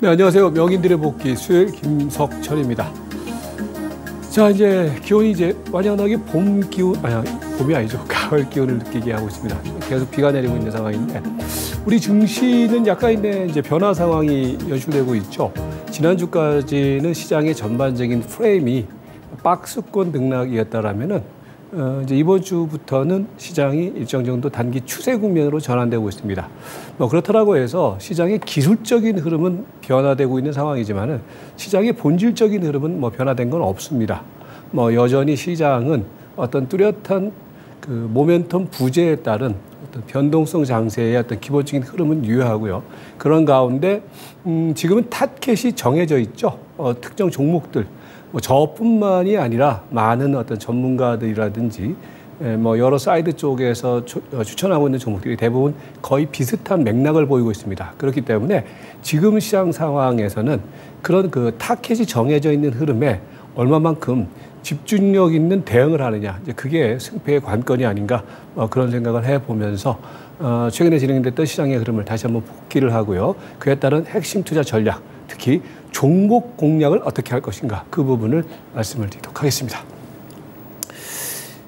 네, 안녕하세요. 명인들의 복귀 수요일 김석철입니다. 자, 이제 기온이 이제 완연하게 봄 기온, 봄이 아니죠. 가을 기온을 느끼게 하고 있습니다. 계속 비가 내리고 있는 상황인데 우리 증시는 약간의 이제 변화 상황이 연출되고 있죠. 지난주까지는 시장의 전반적인 프레임이 박스권 등락이었다라면은 이제 이번 주부터는 시장이 일정 정도 단기 추세 국면으로 전환되고 있습니다. 뭐 그렇다라고 해서 시장의 기술적인 흐름은 변화되고 있는 상황이지만은 시장의 본질적인 흐름은 뭐 변화된 건 없습니다. 뭐 여전히 시장은 어떤 뚜렷한 그 모멘텀 부재에 따른 어떤 변동성 장세의 어떤 기본적인 흐름은 유효하고요. 그런 가운데 지금은 타겟이 정해져 있죠. 특정 종목들. 뭐 저뿐만이 아니라 많은 어떤 전문가들이라든지 뭐 여러 사이드 쪽에서 추천하고 있는 종목들이 대부분 거의 비슷한 맥락을 보이고 있습니다. 그렇기 때문에 지금 시장 상황에서는 그런 그 타켓이 정해져 있는 흐름에 얼마만큼 집중력 있는 대응을 하느냐, 이제 그게 승패의 관건이 아닌가 그런 생각을 해보면서 최근에 진행됐던 시장의 흐름을 다시 한번 복기를 하고요. 그에 따른 핵심 투자 전략, 특히 종목 공략을 어떻게 할 것인가 그 부분을 말씀을 드리도록 하겠습니다.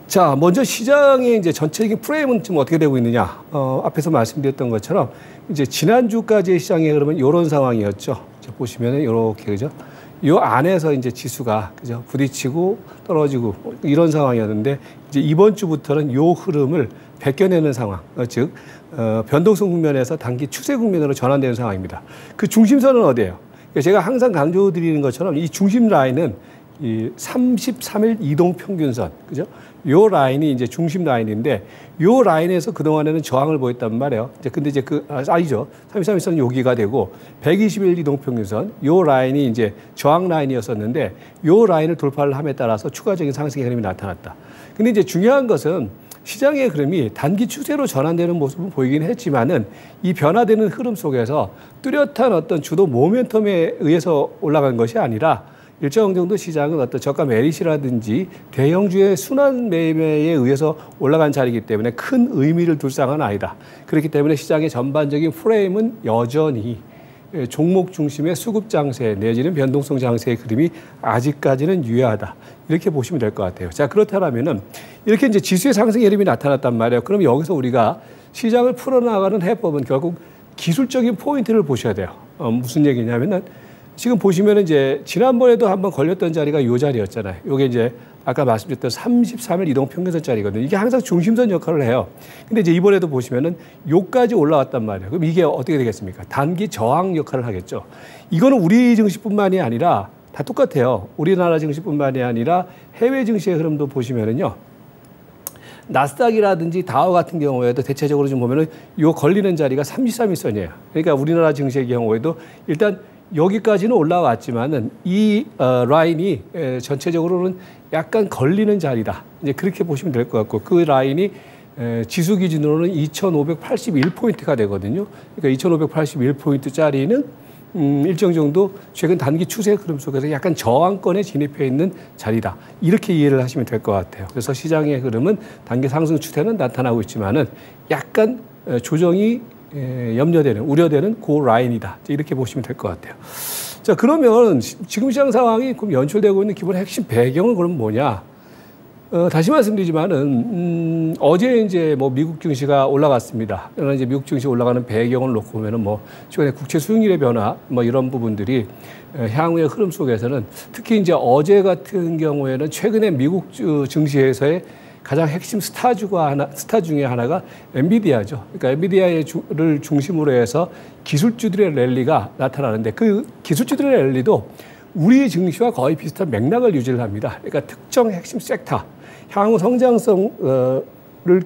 자, 먼저 시장의 이제 전체적인 프레임은 지금 어떻게 되고 있느냐. 앞에서 말씀드렸던 것처럼 이제 지난주까지의 시장의 흐름은 이런 상황이었죠. 보시면은 이렇게 그죠? 요 안에서 이제 지수가 그죠? 부딪히고 떨어지고 이런 상황이었는데 이제 이번 주부터는 요 흐름을 벗겨내는 상황, 즉 변동성 국면에서 단기 추세 국면으로 전환되는 상황입니다. 그 중심선은 어디예요? 제가 항상 강조드리는 것처럼 이 중심 라인은 이 33일 이동 평균선, 그죠? 요 라인이 이제 중심 라인인데 요 라인에서 그동안에는 저항을 보였단 말이에요. 이제 근데 이제 그, 아니죠. 33일선은 여기가 되고 120일 이동 평균선, 요 라인이 이제 저항 라인이었었는데 요 라인을 돌파를 함에 따라서 추가적인 상승의 흐름이 나타났다. 근데 이제 중요한 것은 시장의 흐름이 단기 추세로 전환되는 모습은 보이긴 했지만은 이 변화되는 흐름 속에서 뚜렷한 어떤 주도 모멘텀에 의해서 올라간 것이 아니라 일정 정도 시장은 어떤 저가 매릿이라든지 대형주의 순환 매매에 의해서 올라간 자리이기 때문에 큰 의미를 둘 상은 아니다. 그렇기 때문에 시장의 전반적인 프레임은 여전히 종목 중심의 수급 장세 내지는 변동성 장세의 그림이 아직까지는 유효하다. 이렇게 보시면 될 것 같아요. 자, 그렇다면은 이렇게 이제 지수의 상승 흐름이 나타났단 말이에요. 그럼 여기서 우리가 시장을 풀어나가는 해법은 결국 기술적인 포인트를 보셔야 돼요. 무슨 얘기냐면은 지금 보시면은 이제 지난번에도 한번 걸렸던 자리가 이 자리였잖아요. 이게 이제 아까 말씀드렸던 33일 이동 평균선 자리거든요. 이게 항상 중심선 역할을 해요. 근데 이제 이번에도 보시면은 요까지 올라왔단 말이에요. 그럼 이게 어떻게 되겠습니까? 단기 저항 역할을 하겠죠. 이거는 우리 증시뿐만이 아니라 다 똑같아요. 우리나라 증시뿐만이 아니라 해외 증시의 흐름도 보시면은요. 나스닥이라든지 다우 같은 경우에도 대체적으로 좀 보면은 요 걸리는 자리가 33일선이에요. 그러니까 우리나라 증시의 경우에도 일단 여기까지는 올라왔지만은 이 라인이 전체적으로는 약간 걸리는 자리다. 이제 그렇게 보시면 될 것 같고 그 라인이 지수 기준으로는 2,581포인트가 되거든요. 그러니까 2,581포인트짜리는 일정 정도 최근 단기 추세 흐름 속에서 약간 저항권에 진입해 있는 자리다. 이렇게 이해를 하시면 될 것 같아요. 그래서 시장의 흐름은 단기 상승 추세는 나타나고 있지만은 약간 조정이 염려되는, 우려되는 그 라인이다. 이렇게 보시면 될 것 같아요. 자, 그러면 지금 시장 상황이 그럼 연출되고 있는 기본 핵심 배경은 그럼 뭐냐? 다시 말씀드리지만은, 어제 이제 뭐 미국 증시가 올라갔습니다. 그러나 이제 미국 증시 올라가는 배경을 놓고 보면은 뭐 최근에 국채 수익률의 변화 뭐 이런 부분들이 향후의 흐름 속에서는 특히 이제 어제 같은 경우에는 최근에 미국 증시에서의 가장 핵심 스타 중에 하나가 엔비디아죠. 그러니까 엔비디아를 중심으로 해서 기술주들의 랠리가 나타나는데 그 기술주들의 랠리도 우리 증시와 거의 비슷한 맥락을 유지를 합니다. 그러니까 특정 핵심 섹터, 향후 성장성을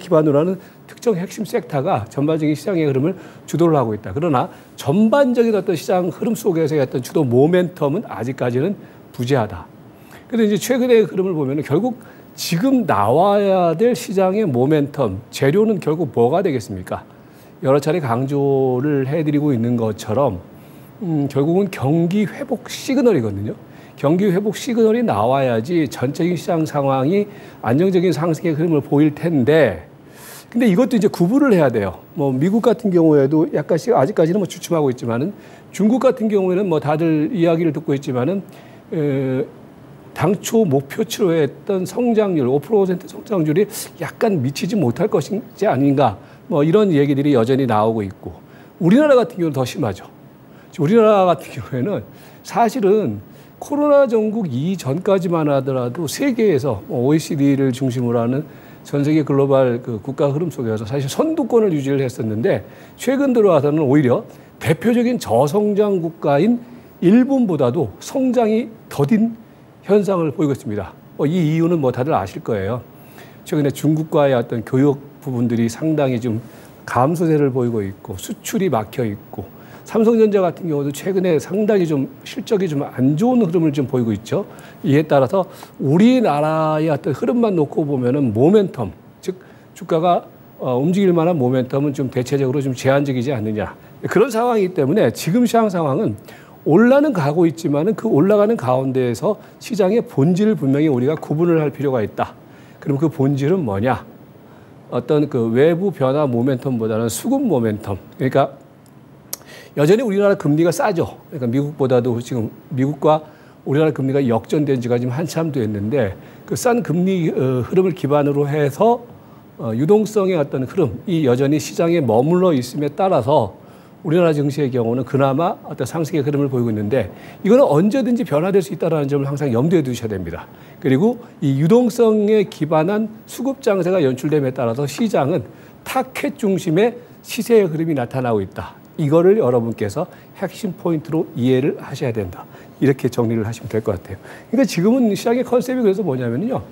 기반으로 하는 특정 핵심 섹터가 전반적인 시장의 흐름을 주도를 하고 있다. 그러나 전반적인 어떤 시장 흐름 속에서의 어떤 주도 모멘텀은 아직까지는 부재하다. 그런데 이제 최근의 흐름을 보면 결국 지금 나와야 될 시장의 모멘텀, 재료는 결국 뭐가 되겠습니까? 여러 차례 강조를 해드리고 있는 것처럼 결국은 경기 회복 시그널이거든요. 경기 회복 시그널이 나와야지 전체적인 시장 상황이 안정적인 상승의 흐름을 보일 텐데 근데 이것도 이제 구분을 해야 돼요. 뭐 미국 같은 경우에도 약간씩 아직까지는 뭐 주춤하고 있지만은 중국 같은 경우에는 뭐 다들 이야기를 듣고 있지만은 당초 목표치로 했던 성장률 5% 성장률이 약간 미치지 못할 것인지 아닌가 뭐 이런 얘기들이 여전히 나오고 있고 우리나라 같은 경우는 더 심하죠. 우리나라 같은 경우에는 사실은 코로나 전국 이전까지만 하더라도 세계에서 OECD를 중심으로 하는 전 세계 글로벌 그 국가 흐름 속에서 사실 선두권을 유지를 했었는데 최근 들어와서는 오히려 대표적인 저성장 국가인 일본보다도 성장이 더딘 현상을 보이고 있습니다. 이 이유는 뭐 다들 아실 거예요. 최근에 중국과의 어떤 교역 부분들이 상당히 좀 감소세를 보이고 있고 수출이 막혀 있고 삼성전자 같은 경우도 최근에 상당히 좀 실적이 좀 안 좋은 흐름을 좀 보이고 있죠. 이에 따라서 우리나라의 어떤 흐름만 놓고 보면은 모멘텀, 즉 주가가 움직일 만한 모멘텀은 좀 대체적으로 좀 제한적이지 않느냐. 그런 상황이기 때문에 지금 시장 상황은 올라는 가고 있지만은 그 올라가는 가운데에서 시장의 본질을 분명히 우리가 구분을 할 필요가 있다. 그럼 그 본질은 뭐냐? 어떤 그 외부 변화 모멘텀보다는 수급 모멘텀. 그러니까 여전히 우리나라 금리가 싸죠. 그러니까 미국보다도 지금 미국과 우리나라 금리가 역전된 지가 지금 한참 됐는데 그 싼 금리 흐름을 기반으로 해서 유동성의 어떤 흐름이 여전히 시장에 머물러 있음에 따라서 우리나라 증시의 경우는 그나마 어떤 상승의 흐름을 보이고 있는데 이거는 언제든지 변화될 수 있다는 점을 항상 염두에 두셔야 됩니다. 그리고 이 유동성에 기반한 수급 장세가 연출됨에 따라서 시장은 타켓 중심의 시세의 흐름이 나타나고 있다. 이거를 여러분께서 핵심 포인트로 이해를 하셔야 된다. 이렇게 정리를 하시면 될 것 같아요. 그러니까 지금은 시장의 컨셉이 그래서 뭐냐면요.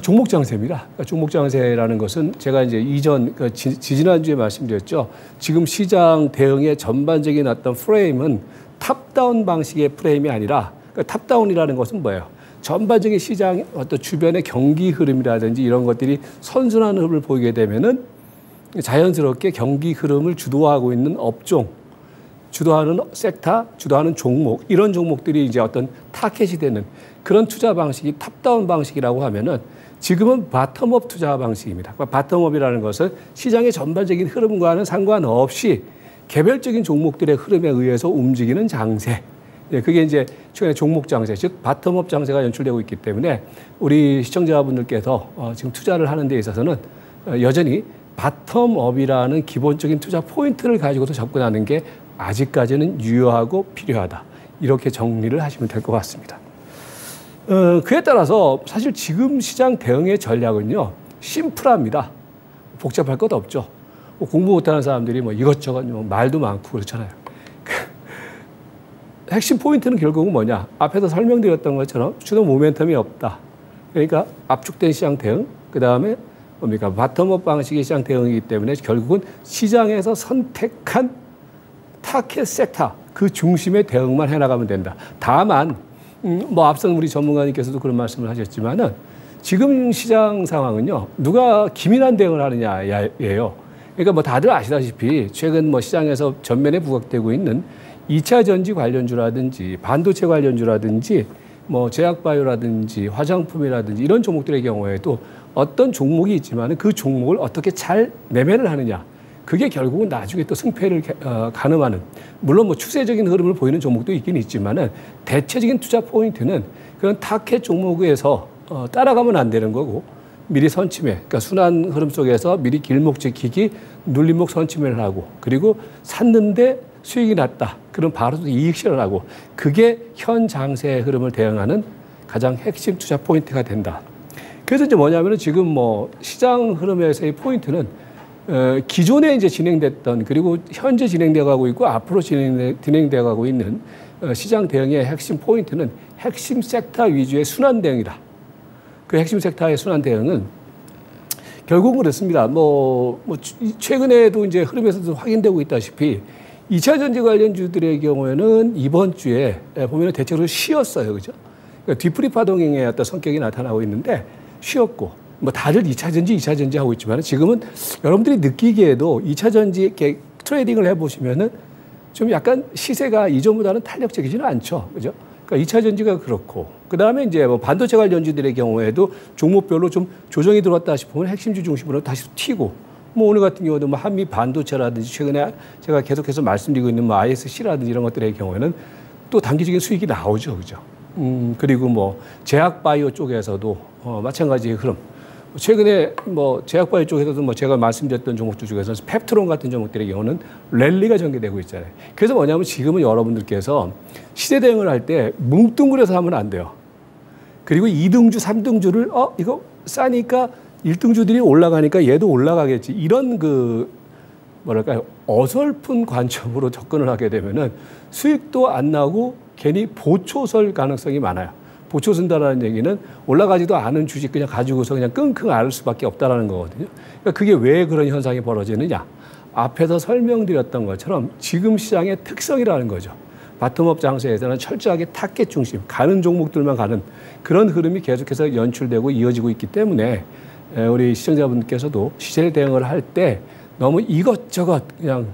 종목장세입니다. 그러니까 종목장세라는 것은 제가 이제 지난주에 말씀드렸죠. 지금 시장 대응의 전반적인 어떤 프레임은 탑다운 방식의 프레임이 아니라 그러니까 탑다운이라는 것은 뭐예요? 전반적인 시장 어떤 주변의 경기 흐름이라든지 이런 것들이 선순환 흐름을 보이게 되면은 자연스럽게 경기 흐름을 주도하고 있는 업종, 주도하는 섹터, 주도하는 종목 이런 종목들이 이제 어떤 타겟이 되는 그런 투자 방식이 탑다운 방식이라고 하면은 지금은 바텀업 투자 방식입니다. 바텀업이라는 것은 시장의 전반적인 흐름과는 상관없이 개별적인 종목들의 흐름에 의해서 움직이는 장세. 그게 이제 최근에 종목 장세, 즉 바텀업 장세가 연출되고 있기 때문에 우리 시청자분들께서 지금 투자를 하는 데 있어서는 여전히 바텀업이라는 기본적인 투자 포인트를 가지고서 접근하는 게 아직까지는 유효하고 필요하다. 이렇게 정리를 하시면 될 것 같습니다. 그에 따라서 사실 지금 시장 대응의 전략은요. 심플합니다. 복잡할 것 없죠. 뭐 공부 못하는 사람들이 뭐 이것저것 뭐 말도 많고 그렇잖아요. 핵심 포인트는 결국은 뭐냐. 앞에서 설명드렸던 것처럼 주도 모멘텀이 없다. 그러니까 압축된 시장 대응, 그 다음에 뭡니까? 바텀업 방식의 시장 대응이기 때문에 결국은 시장에서 선택한 타켓 섹터, 그 중심의 대응만 해나가면 된다. 다만, 뭐 앞선 우리 전문가님께서도 그런 말씀을 하셨지만은 지금 시장 상황은요, 누가 기민한 대응을 하느냐예요. 그러니까 뭐 다들 아시다시피 최근 뭐 시장에서 전면에 부각되고 있는 2차 전지 관련주라든지 반도체 관련주라든지 뭐 제약바이오라든지 화장품이라든지 이런 종목들의 경우에도 어떤 종목이 있지만 그 종목을 어떻게 잘 매매를 하느냐. 그게 결국은 나중에 또 승패를 가늠하는, 물론 뭐 추세적인 흐름을 보이는 종목도 있긴 있지만 대체적인 투자 포인트는 그런 타켓 종목에서 따라가면 안 되는 거고 미리 선침해, 그러니까 순환 흐름 속에서 미리 길목 지키기, 눌림목 선침해를 하고 그리고 샀는데 수익이 났다. 그럼 바로 이익 실현하고 그게 현 장세의 흐름을 대응하는 가장 핵심 투자 포인트가 된다. 그래서 이제 뭐냐면은 지금 뭐 시장 흐름에서의 포인트는 기존에 이제 진행됐던 그리고 현재 진행되어 가고 있고 앞으로 진행되어 가고 있는 시장 대응의 핵심 포인트는 핵심 섹터 위주의 순환 대응이다. 그 핵심 섹터의 순환 대응은 결국은 그렇습니다. 뭐 최근에도 이제 흐름에서도 확인되고 있다시피 2차 전지 관련주들의 경우에는 이번 주에 보면 대체로 쉬었어요. 그죠? 그러니까 뒤풀이 파동행의 어떤 성격이 나타나고 있는데 쉬었고, 뭐 다들 2차 전지, 2차 전지 하고 있지만 지금은 여러분들이 느끼기에도 2차 전지 이렇게 트레이딩을 해보시면은 좀 약간 시세가 이전보다는 탄력적이지는 않죠. 그죠? 그러니까 2차 전지가 그렇고, 그 다음에 이제 뭐 반도체 관련주들의 경우에도 종목별로 좀 조정이 들어왔다 싶으면 핵심주 중심으로 다시 튀고, 뭐 오늘 같은 경우도 뭐 한미반도체라든지 최근에 제가 계속해서 말씀드리고 있는 뭐 ISC라든지 이런 것들의 경우에는 또 단기적인 수익이 나오죠, 그죠? 그리고 뭐 제약바이오 쪽에서도 마찬가지의 흐름. 최근에 뭐 제약바이오 쪽에서도 뭐 제가 말씀드렸던 종목들 중에서 펩트론 같은 종목들의 경우는 랠리가 전개되고 있잖아요. 그래서 뭐냐면 지금은 여러분들께서 시세 대응을 할 때 뭉뚱그려서 하면 안 돼요. 그리고 2등주, 3등주를 이거 싸니까 1등주들이 올라가니까 얘도 올라가겠지. 이런 그 뭐랄까요, 어설픈 관점으로 접근을 하게 되면은 수익도 안 나고 괜히 보초설 가능성이 많아요. 보초선다라는 얘기는 올라가지도 않은 주식 그냥 가지고서 그냥 끙끙 앓을 수밖에 없다라는 거거든요. 그러니까 그게 왜 그런 현상이 벌어지느냐? 앞에서 설명드렸던 것처럼 지금 시장의 특성이라는 거죠. 바텀업 장세에서는 철저하게 타겟 중심, 가는 종목들만 가는 그런 흐름이 계속해서 연출되고 이어지고 있기 때문에 우리 시청자분께서도 시세 대응을 할 때 너무 이것저것 그냥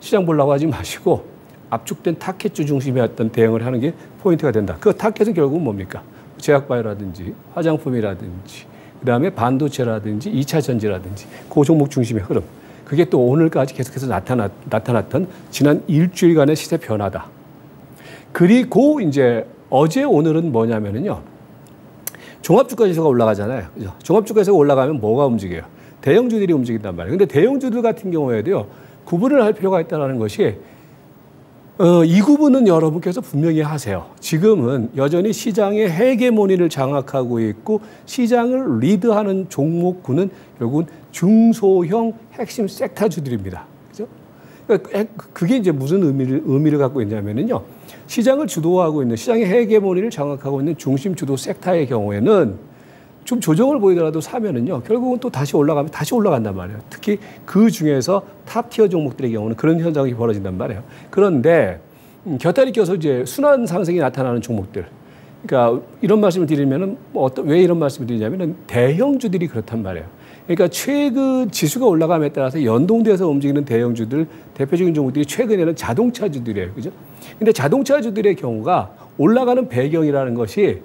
시장 보려고 하지 마시고 압축된 타켓주 중심의 어떤 대응을 하는 게 포인트가 된다. 그 타켓은 결국은 뭡니까? 제약바이오라든지 화장품이라든지 그다음에 반도체라든지 2차 전지라든지 그 종목 중심의 흐름. 그게 또 오늘까지 계속해서 나타났던 지난 일주일간의 시세 변화다. 그리고 이제 어제 오늘은 뭐냐면요. 종합주가지수가 올라가잖아요. 그죠? 종합주가지수가 올라가면 뭐가 움직여요? 대형주들이 움직인단 말이에요. 근데 대형주들 같은 경우에도요. 구분을 할 필요가 있다는 것이 이 구분은 여러분께서 분명히 하세요. 지금은 여전히 시장의 헤게모니를 장악하고 있고 시장을 리드하는 종목군은 결국은 중소형 핵심 섹터주들입니다. 그죠? 그게 이제 무슨 의미를 갖고 있냐면요. 시장을 주도하고 있는, 시장의 헤게모니를 장악하고 있는 중심 주도 섹터의 경우에는 좀 조정을 보이더라도 사면은요, 결국은 또 다시 올라가면 다시 올라간단 말이에요. 특히 그 중에서 탑티어 종목들의 경우는 그런 현상이 벌어진단 말이에요. 그런데 곁다리 껴서 이제 순환 상승이 나타나는 종목들. 그러니까 이런 말씀을 드리면은 왜 이런 말씀을 드리냐면은 대형주들이 그렇단 말이에요. 그러니까 최근 지수가 올라감에 따라서 연동돼서 움직이는 대형주들, 대표적인 종목들이 최근에는 자동차주들이에요. 그죠? 근데 자동차주들의 경우가 올라가는 배경이라는 것이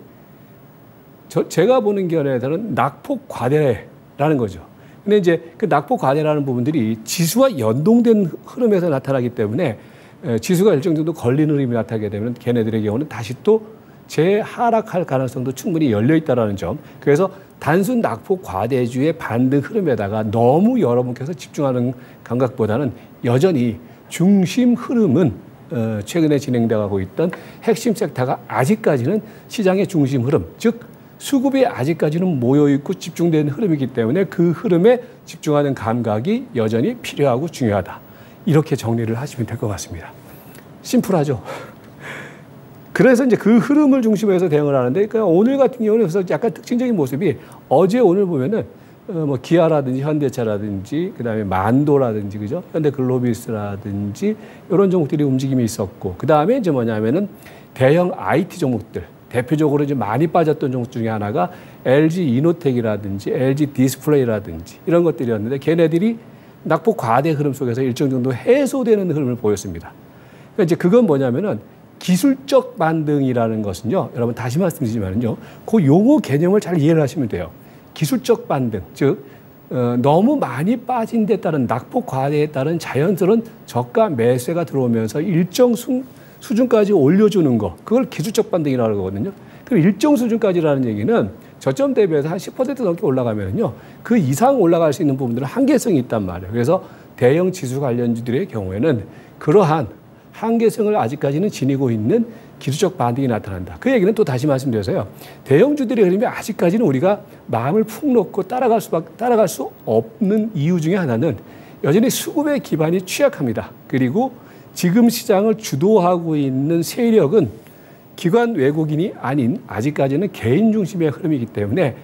제가 보는 견해에서는 낙폭 과대라는 거죠. 근데 이제 그 낙폭 과대라는 부분들이 지수와 연동된 흐름에서 나타나기 때문에 지수가 일정 정도 걸리는 흐름이 나타나게 되면 걔네들의 경우는 다시 또 재하락할 가능성도 충분히 열려있다는 점. 그래서 단순 낙폭 과대주의 반등 흐름에다가 너무 여러분께서 집중하는 감각보다는 여전히 중심 흐름은 최근에 진행되어가고 있던 핵심 섹터가 아직까지는 시장의 중심 흐름, 즉 수급이 아직까지는 모여있고 집중된 흐름이기 때문에 그 흐름에 집중하는 감각이 여전히 필요하고 중요하다. 이렇게 정리를 하시면 될 것 같습니다. 심플하죠? 그래서 이제 그 흐름을 중심으로 대응을 하는데, 그러니까 오늘 같은 경우는 그래서 약간 특징적인 모습이 어제 오늘 보면은 뭐 기아라든지 현대차라든지 그다음에 만도라든지 그죠? 현대글로비스라든지 이런 종목들이 움직임이 있었고, 그다음에 이제 뭐냐면은 대형 IT 종목들, 대표적으로 이제 많이 빠졌던 종목 중에 하나가 LG 이노텍이라든지 LG 디스플레이라든지 이런 것들이었는데 걔네들이 낙폭 과대 흐름 속에서 일정 정도 해소되는 흐름을 보였습니다. 그러니까 이제 그건 뭐냐면은 기술적 반등이라는 것은요, 여러분 다시 말씀드리지만은요, 그 용어 개념을 잘 이해를 하시면 돼요. 기술적 반등, 즉 너무 많이 빠진 데 따른 낙폭 과대에 따른 자연스러운 저가 매수가 들어오면서 일정 수준까지 올려주는 거, 그걸 기술적 반등이라고 하거든요. 그럼 일정 수준까지라는 얘기는 저점 대비해서 한 10% 넘게 올라가면요, 그 이상 올라갈 수 있는 부분들은 한계성이 있단 말이에요. 그래서 대형 지수 관련주들의 경우에는 그러한 한계성을 아직까지는 지니고 있는 기술적 반등이 나타난다. 그 얘기는 또 다시 말씀드려서요. 대형주들의 흐름이 아직까지는 우리가 마음을 푹 놓고 따라갈 수 없는 이유 중에 하나는 여전히 수급의 기반이 취약합니다. 그리고 지금 시장을 주도하고 있는 세력은 기관 외국인이 아닌 아직까지는 개인 중심의 흐름이기 때문에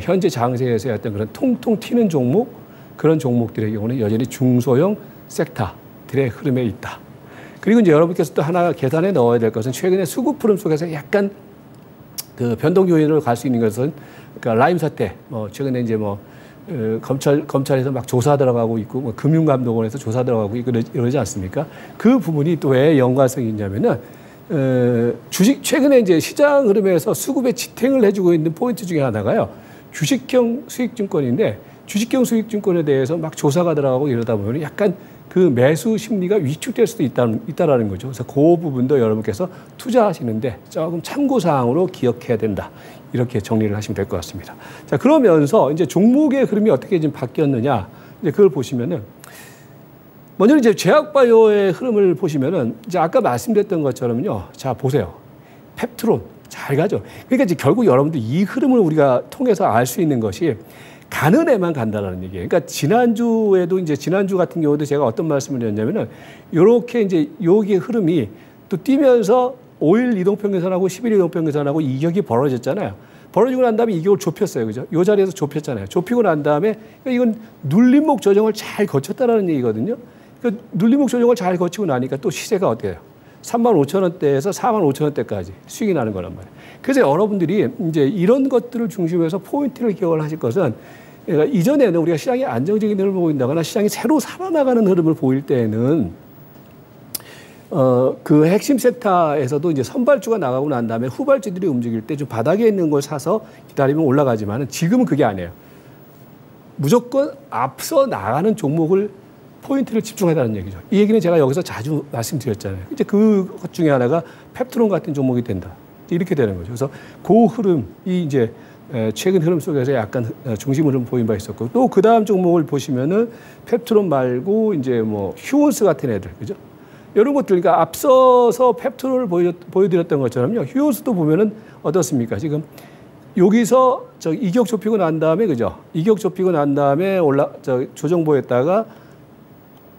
현재 장세에서의 어떤 그런 통통 튀는 종목, 그런 종목들의 경우는 여전히 중소형 섹터들의 흐름에 있다. 그리고 이제 여러분께서 또 하나 계산에 넣어야 될 것은 최근에 수급 흐름 속에서 약간 그 변동 요인으로 갈 수 있는 것은, 그러니까 라임 사태, 뭐 최근에 이제 뭐 검찰에서 막 조사 들어가고 있고, 뭐 금융감독원에서 조사 들어가고 있고 이러지 않습니까? 그 부분이 또 왜 연관성이 있냐면은 주식 최근에 이제 시장 흐름에서 수급에 지탱을 해주고 있는 포인트 중에 하나가요. 주식형 수익증권인데 주식형 수익증권에 대해서 막 조사가 들어가고 이러다 보면 약간 그 매수 심리가 위축될 수도 있다라는 거죠. 그래서 그 부분도 여러분께서 투자하시는데 조금 참고사항으로 기억해야 된다. 이렇게 정리를 하시면 될 것 같습니다. 자, 그러면서 이제 종목의 흐름이 어떻게 지금 바뀌었느냐. 이제 그걸 보시면은 먼저 이제 제약바이오의 흐름을 보시면은 이제 아까 말씀드렸던 것처럼요. 자, 보세요. 펩트론. 잘 가죠. 그러니까 이제 결국 여러분들 이 흐름을 우리가 통해서 알 수 있는 것이 가는 애만 간다라는 얘기예요. 그러니까 지난주에도 이제 지난주 같은 경우도 제가 어떤 말씀을 드렸냐면은 요렇게 이제 여기의 흐름이 또 뛰면서 5일 이동평균선하고 10일 이동평균선하고 이격이 벌어졌잖아요. 벌어지고 난 다음에 이격을 좁혔어요. 그죠? 요 자리에서 좁혔잖아요. 좁히고 난 다음에 이건 눌림목 조정을 잘 거쳤다라는 얘기거든요. 그러니까 눌림목 조정을 잘 거치고 나니까 또 시세가 어떻게 돼요? 35,000원대에서 45,000원대까지 수익이 나는 거란 말이에요. 그래서 여러분들이 이제 이런 것들을 중심에서 포인트를 기억을 하실 것은 그러니까 이전에는 우리가 시장이 안정적인 흐름을 보인다거나 시장이 새로 살아나가는 흐름을 보일 때는 그 핵심 섹터에서도 이제 선발주가 나가고 난 다음에 후발주들이 움직일 때 좀 바닥에 있는 걸 사서 기다리면 올라가지만은 지금은 그게 아니에요. 무조건 앞서 나가는 종목을 포인트를 집중하다는 얘기죠. 이 얘기는 제가 여기서 자주 말씀드렸잖아요. 이제 그것 중에 하나가 펩트론 같은 종목이 된다. 이렇게 되는 거죠. 그래서 그 흐름이 이제 최근 흐름 속에서 약간 중심 흐름 보인 바 있었고 또 그 다음 종목을 보시면은 펩트론 말고 이제 뭐 휴온스 같은 애들, 그죠? 이런 것들, 그러니까 앞서서 펩트론을 보여드렸던 것처럼요. 휴온스도 보면은 어떻습니까? 지금 여기서 저 이격 좁히고 난 다음에, 그죠? 이격 좁히고 난 다음에 조정 보였다가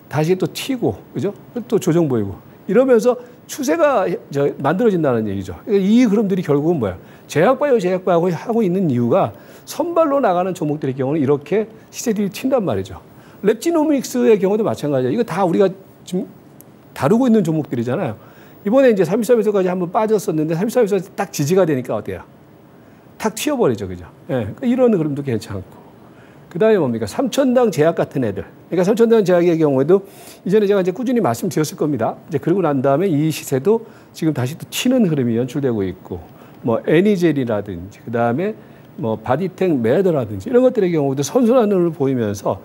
다시 또 튀고, 그죠? 또 조정 보이고. 이러면서 추세가 만들어진다는 얘기죠. 이 흐름들이 결국은 뭐야? 제약바이오 하고 있는 이유가 선발로 나가는 종목들의 경우는 이렇게 시세들이 튄단 말이죠. 랩지노믹스의 경우도 마찬가지예요. 이거 다 우리가 지금 다루고 있는 종목들이잖아요. 이번에 이제 33에서까지 한번 빠졌었는데 33에서 딱 지지가 되니까 어때요? 탁 튀어버리죠. 그죠? 예. 그러니까 이런 흐름도 괜찮고. 그 다음에 뭡니까? 삼천당제약 같은 애들. 그러니까 삼천당제약의 경우에도 이전에 제가 이제 꾸준히 말씀드렸을 겁니다. 이제 그러고 난 다음에 이 시세도 지금 다시 또 튀는 흐름이 연출되고 있고, 뭐 애니젤이라든지, 그 다음에 뭐 바디텍 매더라든지 이런 것들의 경우도 선순환 흐름을 보이면서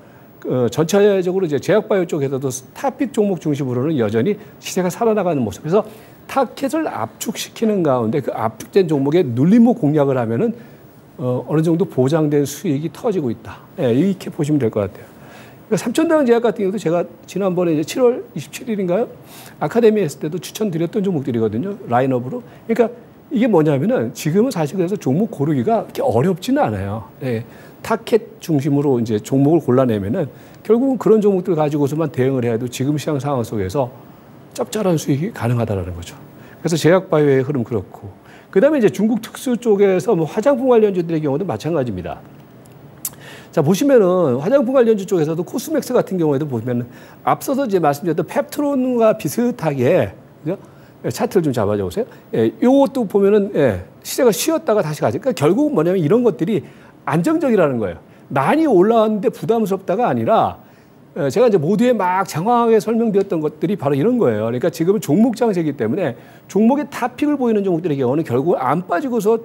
전체적으로 이제 제약바이오 쪽에서도 탑픽 종목 중심으로는 여전히 시세가 살아나가는 모습. 그래서 타켓을 압축시키는 가운데 그 압축된 종목에 눌림목 공략을 하면은 어느 정도 보장된 수익이 터지고 있다. 예, 이렇게 보시면 될 것 같아요. 그러니까 삼천당제약 같은 경우도 제가 지난번에 이제 7월 27일인가요? 아카데미 했을 때도 추천드렸던 종목들이거든요. 라인업으로. 그러니까 이게 뭐냐면은 지금은 사실 그래서 종목 고르기가 그렇게 어렵지는 않아요. 예, 타켓 중심으로 이제 종목을 골라내면은 결국은 그런 종목들 가지고서만 대응을 해도 지금 시장 상황 속에서 짭짤한 수익이 가능하다라는 거죠. 그래서 제약바이오의 흐름 그렇고. 그 다음에 이제 중국 특수 쪽에서 뭐 화장품 관련주들의 경우도 마찬가지입니다. 자, 보시면은 화장품 관련주 쪽에서도 코스맥스 같은 경우에도 보면은 앞서서 이제 말씀드렸던 펩트론과 비슷하게, 그죠? 차트를 좀 잡아줘 보세요. 예, 요것도 보면은, 예, 시세가 쉬었다가 다시 가죠. 그러니까 결국은 뭐냐면 이런 것들이 안정적이라는 거예요. 많이 올라왔는데 부담스럽다가 아니라 제가 이제 모두에 막 장황하게 설명드렸던 것들이 바로 이런 거예요. 그러니까 지금은 종목 장세이기 때문에 종목의 탑픽을 보이는 종목들의 경우는 결국 안 빠지고서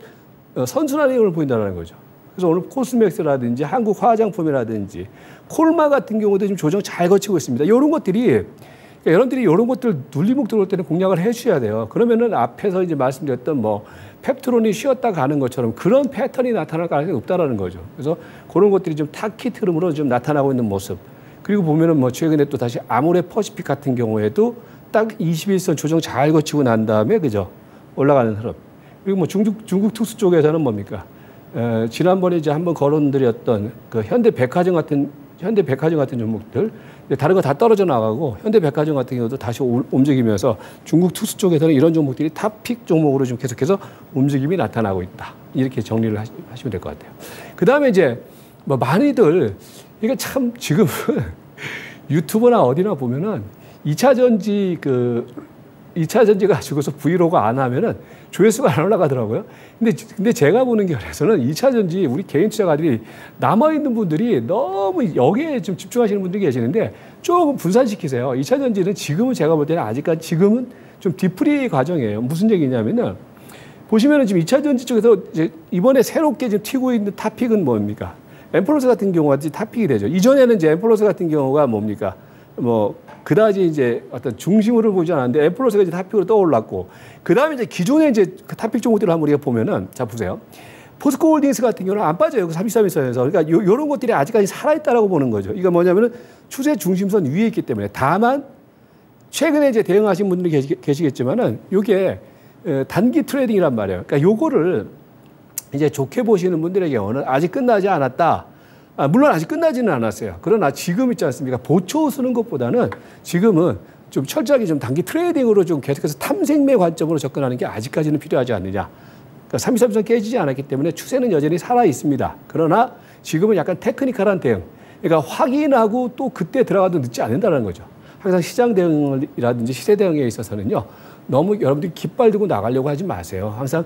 선순환의 힘을 보인다는 거죠. 그래서 오늘 코스맥스라든지 한국 화장품이라든지 콜마 같은 경우도 지금 조정 잘 거치고 있습니다. 이런 것들이, 그러니까 여러분들이 이런 것들 눌림목 들어올 때는 공략을 해주셔야 돼요. 그러면은 앞에서 이제 말씀드렸던 뭐 펩트론이 쉬었다 가는 것처럼 그런 패턴이 나타날 가능성이 없다라는 거죠. 그래서 그런 것들이 좀 타깃 흐름으로 좀 나타나고 있는 모습. 그리고 보면은 뭐 최근에 또 다시 아모레퍼시픽 같은 경우에도 딱 21선 조정 잘 거치고 난 다음에, 그죠? 올라가는 흐름. 그리고 뭐 중국 특수 쪽에서는 뭡니까? 지난번에 이제 한번 거론드렸던 그 현대백화점 같은 종목들. 다른 거 다 떨어져 나가고 현대백화점 같은 경우도 다시 움직이면서 중국 특수 쪽에서는 이런 종목들이 탑픽 종목으로 좀 계속해서 움직임이 나타나고 있다. 이렇게 정리를 하시면 될 것 같아요. 그 다음에 이제 뭐 많이들 이게 참 지금 유튜버나 어디나 보면은 2차전지 그 2차 전지 가지고서 브이로그 안 하면은 조회수가 안 올라가더라고요. 근데 제가 보는 결에서는 2차 전지 우리 개인 투자가들이 남아있는 분들이 너무 여기에 좀 집중하시는 분들이 계시는데 조금 분산시키세요. 2차 전지는 지금은 제가 볼 때는 아직까지 지금은 좀 디프리 과정이에요. 무슨 얘기냐면은 보시면은 지금 2차 전지 쪽에서 이제 이번에 새롭게 지금 튀고 있는 탑픽은 뭡니까? 엠플러스 같은 경우가 탑픽이 되죠. 이전에는 이제 엠플러스 같은 경우가 뭡니까? 뭐 그다지 이제 어떤 중심으로 보지 않았는데 엠플러스가 이제 탑픽으로 떠올랐고, 그 다음에 이제 기존에 이제 그 탑픽 종목들을 한번 우리가 보면은, 자 보세요. 포스코홀딩스 같은 경우는 안 빠져요. 33일선에서. 그러니까 요런 것들이 아직까지 살아있다라고 보는 거죠. 이거 뭐냐면은 추세 중심선 위에 있기 때문에. 다만 최근에 이제 대응하신 분들이 계시겠지만은 요게 단기 트레이딩이란 말이에요. 그러니까 요거를 이제 좋게 보시는 분들의 경우는 아직 끝나지 않았다. 아, 물론 아직 끝나지는 않았어요. 그러나 지금 있지 않습니까? 보초 쓰는 것보다는 지금은 좀 철저하게 좀 단기 트레이딩으로 좀 계속해서 탐색매 관점으로 접근하는 게 아직까지는 필요하지 않느냐. 그러니까 33선 깨지지 않았기 때문에 추세는 여전히 살아 있습니다. 그러나 지금은 약간 테크니컬한 대응. 그러니까 확인하고 또 그때 들어가도 늦지 않는다는 거죠. 항상 시장 대응이라든지 시세 대응에 있어서는요. 너무 여러분들이 깃발 들고 나가려고 하지 마세요. 항상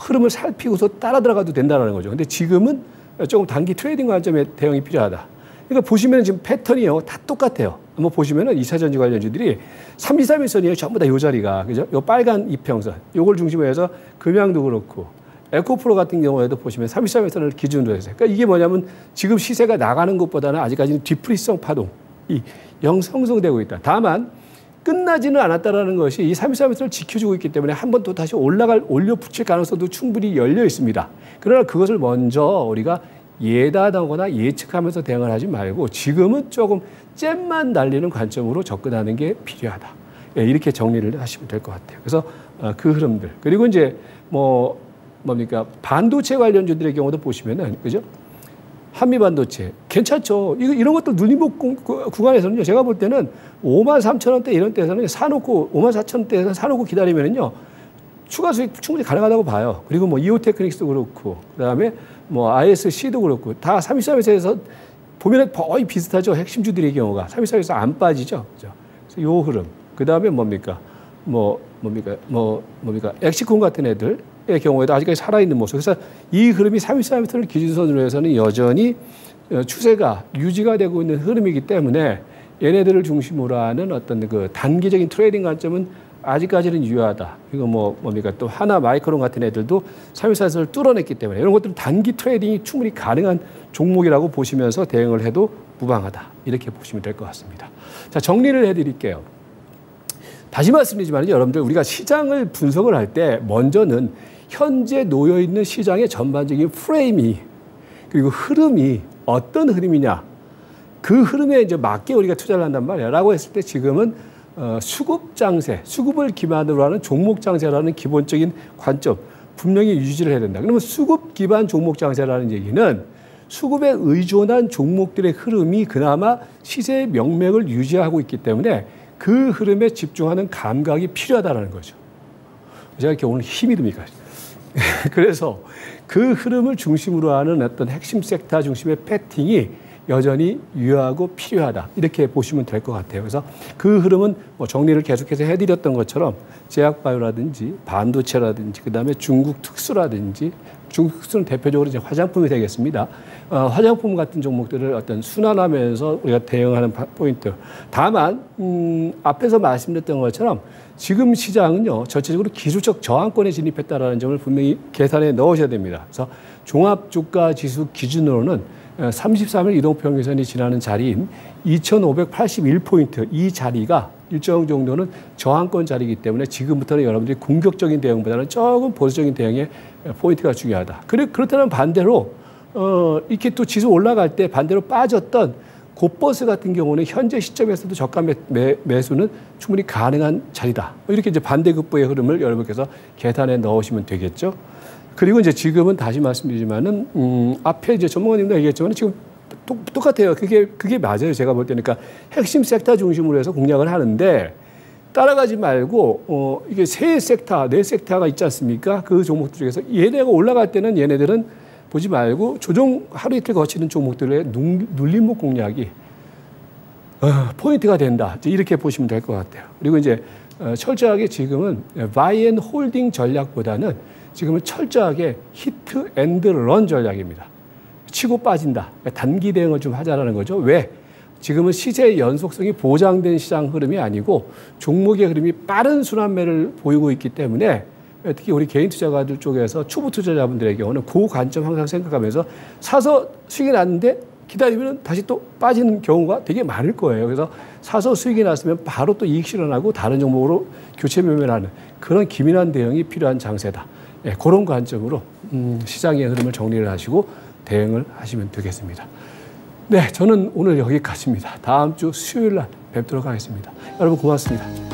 흐름을 살피고서 따라 들어가도 된다는 거죠. 근데 지금은 조금 단기 트레이딩 관점의 대응이 필요하다. 그러니까 보시면 지금 패턴이요. 다 똑같아요. 한번 보시면은 2차 전지 관련주들이 323일선이에요. 전부 다 요 자리가. 그죠? 요 빨간 이평선. 요걸 중심으로 해서 금양도 그렇고, 에코프로 같은 경우에도 보시면 323일선을 기준으로 해서. 그러니까 이게 뭐냐면 지금 시세가 나가는 것보다는 아직까지는 뒤풀이성 파동. 이 형성되고 있다. 다만, 끝나지는 않았다라는 것이 이 323일선을 지켜주고 있기 때문에 한 번 또 다시 올려붙일 가능성도 충분히 열려 있습니다. 그러나 그것을 먼저 우리가 예단하거나 예측하면서 대응을 하지 말고 지금은 조금 잼만 날리는 관점으로 접근하는 게 필요하다. 예, 이렇게 정리를 하시면 될 것 같아요. 그래서 그 흐름들. 그리고 이제 뭡니까? 반도체 관련주들의 경우도 보시면은, 그죠? 한미반도체 괜찮죠. 이런 것들 눌림목 구간에서는요. 제가 볼 때는 53,000원대 이런 데서는 사놓고 54,000원대에서 사놓고 기다리면은요. 추가 수익 충분히 가능하다고 봐요. 그리고 뭐 이오테크닉스도 그렇고, 그다음에 뭐 ISC도 그렇고 다 33에서 보면은 거의 비슷하죠. 핵심주들의 경우가 33에서 안 빠지죠. 그죠? 그래서 요 흐름. 그다음에 뭡니까? 엑시콘 같은 애들. 의 경우에도 아직까지 살아있는 모습. 그래서 이 흐름이 33m를 기준선으로 해서는 여전히 추세가 유지가 되고 있는 흐름이기 때문에 얘네들을 중심으로 하는 어떤 그 단기적인 트레이딩 관점은 아직까지는 유효하다. 이거 또 하나 마이크론 같은 애들도 33m를 뚫어냈기 때문에 이런 것들은 단기 트레이딩이 충분히 가능한 종목이라고 보시면서 대응을 해도 무방하다. 이렇게 보시면 될 것 같습니다. 자, 정리를 해드릴게요. 다시 말씀드리지만 여러분들 우리가 시장을 분석을 할 때 먼저는 현재 놓여있는 시장의 전반적인 프레임이 그리고 흐름이 어떤 흐름이냐 그 흐름에 이제 맞게 우리가 투자를 한단 말이야 라고 했을 때 지금은 수급장세, 수급을 기반으로 하는 종목장세라는 기본적인 관점 분명히 유지를 해야 된다. 그러면 수급 기반 종목장세라는 얘기는 수급에 의존한 종목들의 흐름이 그나마 시세의 명맥을 유지하고 있기 때문에 그 흐름에 집중하는 감각이 필요하다는 거죠. 제가 이렇게 오늘 힘이 듭니까? 그래서 그 흐름을 중심으로 하는 어떤 핵심 섹터 중심의 패팅이 여전히 유효하고 필요하다. 이렇게 보시면 될 것 같아요. 그래서 그 흐름은 뭐 정리를 계속해서 해드렸던 것처럼 제약바이오라든지 반도체라든지 그다음에 중국 특수라든지 중국 특수는 대표적으로 이제 화장품이 되겠습니다. 화장품 같은 종목들을 어떤 순환하면서 우리가 대응하는 포인트. 다만 앞에서 말씀드렸던 것처럼 지금 시장은요 전체적으로 기술적 저항권에 진입했다라는 점을 분명히 계산에 넣으셔야 됩니다. 그래서 종합주가지수 기준으로는 33일 이동평균선이 지나는 자리인 2581포인트 이 자리가 일정 정도는 저항권 자리이기 때문에 지금부터는 여러분들이 공격적인 대응보다는 조금 보수적인 대응의 포인트가 중요하다. 그렇다면 반대로 이렇게 또 지수 올라갈 때 반대로 빠졌던 곱버스 같은 경우는 현재 시점에서도 저가 매수는 충분히 가능한 자리다. 이렇게 이제 반대급부의 흐름을 여러분께서 계산에 넣으시면 되겠죠. 그리고 이제 지금은 다시 말씀드리지만은, 앞에 이제 전문가님도 얘기했지만 지금 똑같아요. 그게 맞아요. 제가 볼 때니까 핵심 섹터 중심으로 해서 공략을 하는데 따라가지 말고, 이게 세 섹터, 네 섹터가 있지 않습니까? 그 종목들 중에서 얘네가 올라갈 때는 얘네들은 보지 말고 조정 하루 이틀 거치는 종목들의 눌림목 공략이 포인트가 된다. 이렇게 보시면 될 것 같아요. 그리고 이제 철저하게 지금은 바이 앤 홀딩 전략보다는 지금은 철저하게 히트 앤드 런 전략입니다. 치고 빠진다. 단기 대응을 좀 하자라는 거죠. 왜? 지금은 시세의 연속성이 보장된 시장 흐름이 아니고 종목의 흐름이 빠른 순환매를 보이고 있기 때문에 특히 우리 개인 투자가들 쪽에서 초보 투자자분들의 경우는 그 관점 항상 생각하면서 사서 수익이 났는데 기다리면 다시 또 빠지는 경우가 되게 많을 거예요. 그래서 사서 수익이 났으면 바로 또 이익 실현하고 다른 종목으로 교체 매매를 하는 그런 기민한 대응이 필요한 장세다. 예, 그런 관점으로 시장의 흐름을 정리를 하시고 대응을 하시면 되겠습니다. 네, 저는 오늘 여기까지입니다. 다음 주 수요일 날 뵙도록 하겠습니다. 여러분 고맙습니다.